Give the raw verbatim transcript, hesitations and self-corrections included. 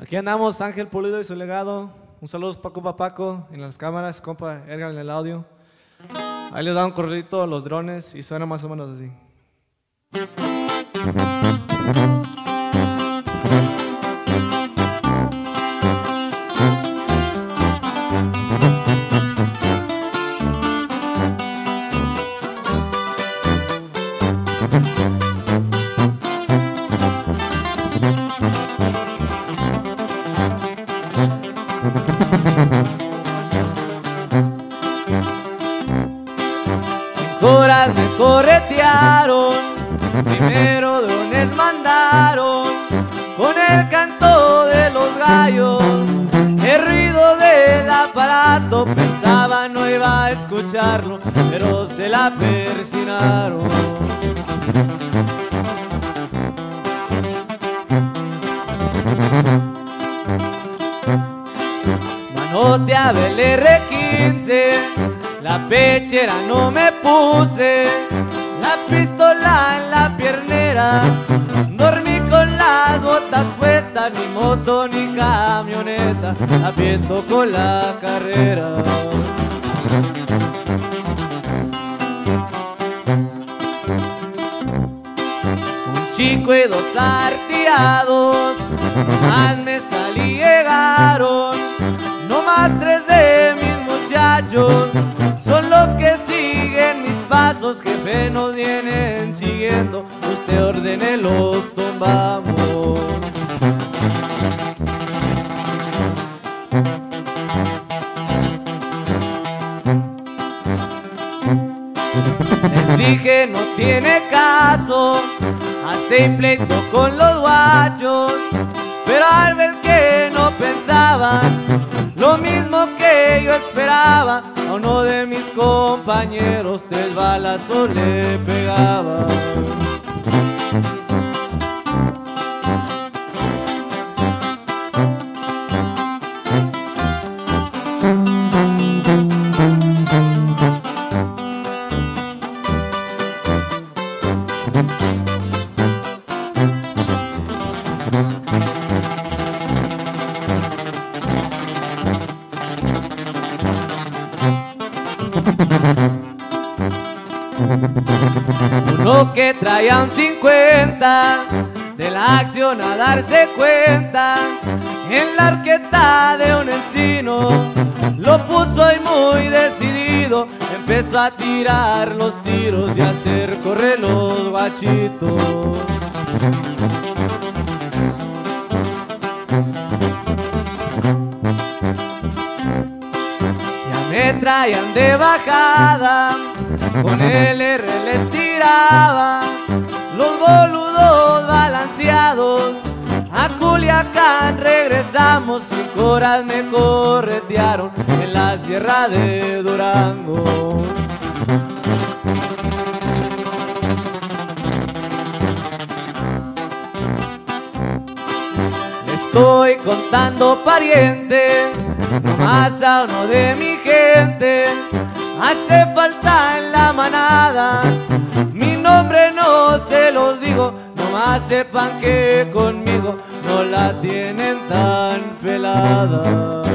Aquí andamos, Ángel Pulido y su legado. Un saludo, Paco Papaco en las cámaras, compa Ergan en el audio. Ahí les da un corridito a los drones y suena más o menos así. Horas me corretearon, primero drones mandaron, con el canto de los gallos, el ruido del aparato, pensaba no iba a escucharlo, pero se la persinaron. Manotea del R quince, la pechera no me puse, la pistola en la piernera, dormí con las botas puestas, ni moto ni camioneta, aviento con la carrera. Un chico y dos artillados, nomás me salí, llegaron, nomás tres de mis muchachos son los que siguen mis pasos, jefe, nos vienen siguiendo, usted ordene, los tumbamos. Les dije no tiene caso, hace pleito con los guachos, pero al ver que no pensaban lo mismo que yo esperaba, a uno de mis compañeros tres balazos le pegaba. Uno que traía un cincuenta, de la acción a darse cuenta, en la arqueta de un encino lo puso y muy decidido empezó a tirar los tiros y a hacer correr los guachitos. Ya me traían de bajada, con el R les tiraba, los boludos balanceados, a Culiacán regresamos, cinco horas me corretearon en la sierra de Durango. Le estoy contando pariente, nomás a uno de mi gente, hace falta en la manada, mi nombre no se los digo, nomás sepan que conmigo no la tienen tan pelada.